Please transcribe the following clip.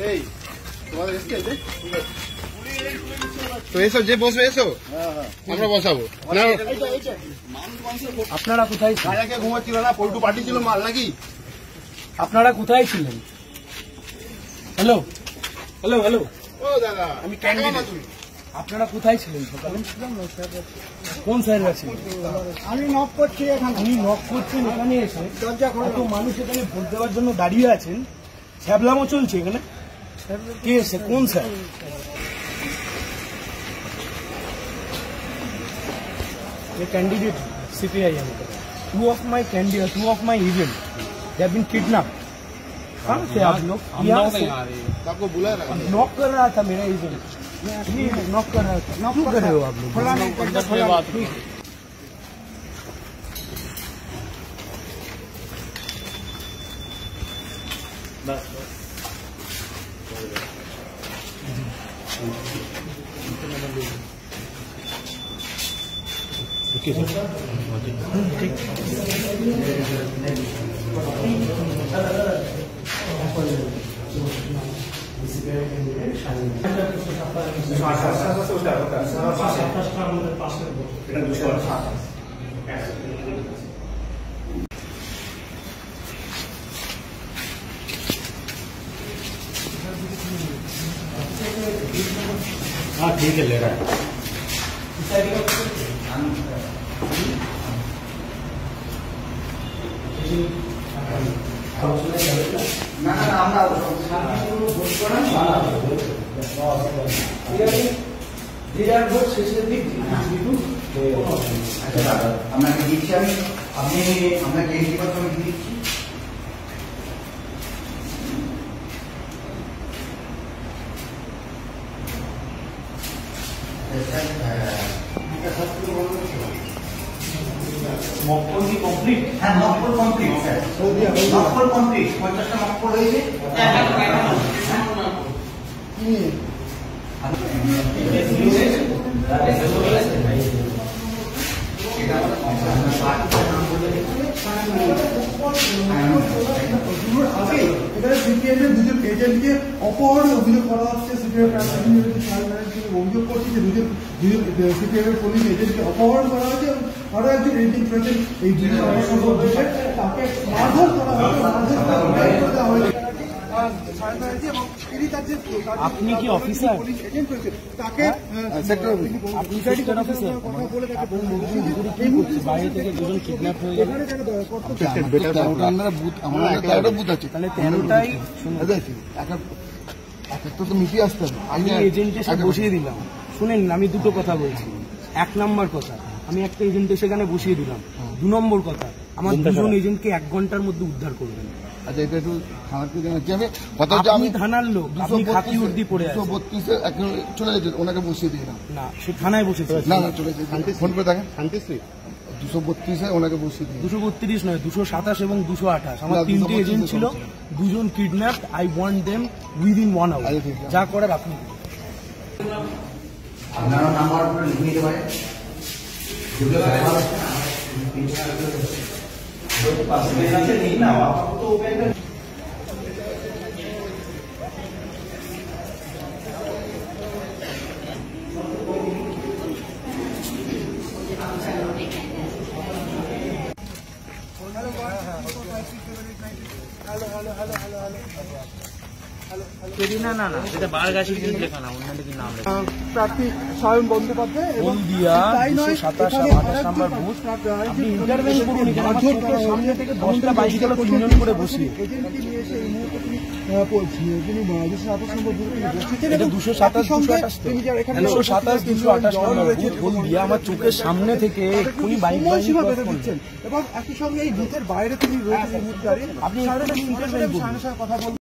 আপনারা কোথায় ছিলেন? মাল নাকি আপনারা কোথায় ছিলেন? হ্যালো হ্যালো হ্যালো ও দাদা, আমি ক্যান্ডিডেট। আপনারা কোথায় ছিলেন? কোন সাইড আছে? আমি নক করছি, এখানে এসে দরজা খোলা, তো মানুষ এখানে ভোট দেওয়ার জন্য দাঁড়িয়ে আছেন, ছ্যাবলামো চলছে এখানে। কে এসে? কোন side? Candidate CPIM, two of my candidate, two of my event they have been kidnapped. कहाँ से आप लोग? यहाँ से। आपको बुला रहा है, नॉक कर रहा था मेरा इवेंट, नॉक कर रहा था। नॉक कर रहे हो आप लोग? खुला नहीं करता, खुला बात नहीं। बस ओके सर। हाँ ठीक है, ले रहा है। না না, আমরা আপনাকে দিচ্ছি, আমি আপনি আপনাকে দিচ্ছি। দুজন এজেন্টকে অপহরণ অভিযোগ করা হচ্ছে। অভিযোগ করছে যে CPIM পুলিশ এজেন্টকে অপহরণ করা হয়েছে এবং আরো একজন এজেন্ট রয়েছে, এই দুজন তাকে মারধর করা হয়েছে। আপনি কি অফিসার? তাকে বাইরে থেকে দুজন কিডন্যাপ হয়ে গেল। তাহলে 13টাই তো মিশে আসতে হবে। আমি এজেন্টের সাথে বসিয়ে দিলাম। শুনেন, আমি দুটো কথা বলছি। এক নম্বর কথা, আমি একটা এজেন্টকে সেখানে বসিয়ে দিলাম। দু নম্বর কথা, আমার দুজন এজেন্টকে 1 ঘন্টার মধ্যে উদ্ধার করবেন। দুজন kidnap, I want them within 1 hour. যা করার আপনি नहीं ना तो না না না, এটা বারগাছি কিন্তু লেখা না, অন্য দিকে নাম লেখা। প্রার্থী স্বয়ং বন্দ্যোপাধ্যায় এবং দিয়া 2728 নম্বর বুথ। আপনি ইন্টারভেন করুন, এখানে সামনে থেকে 10টা বাইসাইকেল 3 জন করে বসি। এজেন্টকে নিয়ে এসে এই মুহূর্তে তিনি পৌঁছে, যিনি 2728 নম্বর বুথে বসেছেন। এটা 227 নম্বর বুথ বল দিয়া। আমার চোখের সামনে থেকে উনি বাইক বাইক করছেন এবং একই সঙ্গে এই বুথের বাইরে তিনি রয়েছেন। এই মুহূর্তে আপনি সারা দিন ইন্টারভেন করুন, কথা বলুন।